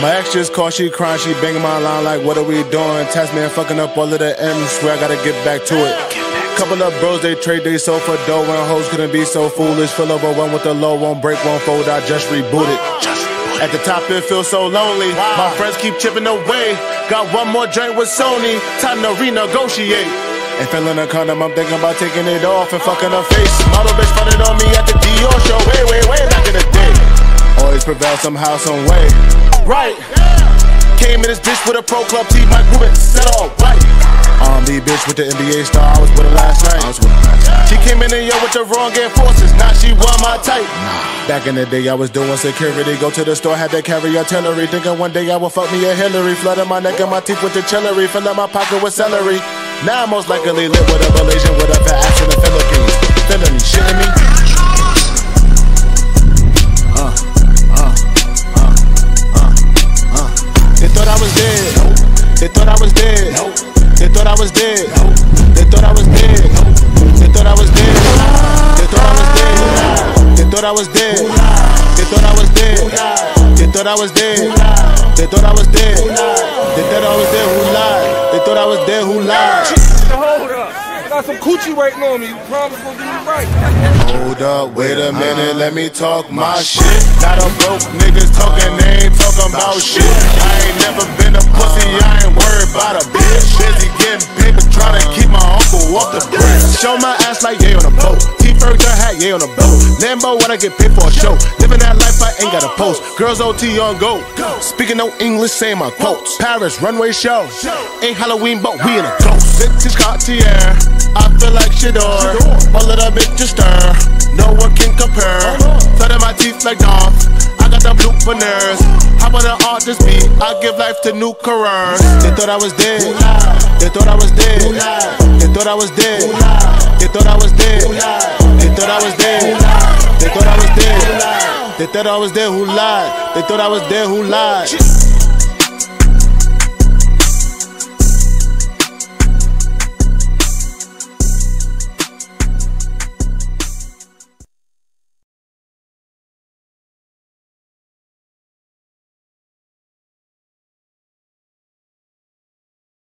My ex just called, she crying, she banging my line like, what are we doing? Task man fucking up all of the M's, swear I gotta get back to it. Couple of bros, they trade they soul for dough, and hoes couldn't be so foolish. Fill up a one with the low, won't break, won't fold, I just rebooted. At the top, it feels so lonely. Wow. My friends keep chipping away. Got one more drink with Sony. Time to renegotiate. And feeling a condom, I'm thinking about taking it off and fucking her face. Model bitch fronted on me at the Dior show. Way back in the day. Always prevail somehow, some way. Right. Yeah. Came in this bitch with a pro club tee. My group and said all right. I'm the bitch with the NBA star. I was with her last night. She came in the yo with the wrong enforcers. Now she won my type. Back in the day, I was doing security. Go to the store, had to carry artillery. Thinking one day I would fuck me a Hillary. Flooding my neck and my teeth with the chillery. Fill up my pocket with celery. Now I'm most likely lit with a Malaysian with a fat ass in the Philippines. Feeling me, shitting me. They thought I was dead. They thought I was dead. They thought I was dead. They thought I was dead. They thought I was dead. They thought I was dead. They thought I was dead. They thought I was dead. They thought I was dead. They thought I was dead. They thought I was dead. Who lied? They thought I was dead. Who lied? Hold up. Got some coochie waiting on me. You promise gonna do me right. Hold up. Wait a minute. Let me talk my shit. Not a broke niggas talking. They ain't talking about shit. I ain't never been a pussy. I ain't worried about a bitch. Busy getting paper, trying to keep my uncle off the bridge. Show my ass like yay on a boat. T-Ferg done hat, yay on a boat. Lambo when I get paid for a show. Living that life, I ain't got a post. Girls OT on go. Speaking no English, saying my quotes. Paris runway show. Ain't Halloween, but we in a ghost. This is Cartier. I feel like Chador. All of the bitches stir. No one can compare. Flooding my teeth like North. I got the blue for nerves. How about an artist beat? I give life to new careers. They thought I was dead. They thought I was dead. They thought I was dead. They thought I was dead. They thought I was dead. They thought I was dead. They thought I was dead. Who lied? They thought I was dead. Who lied?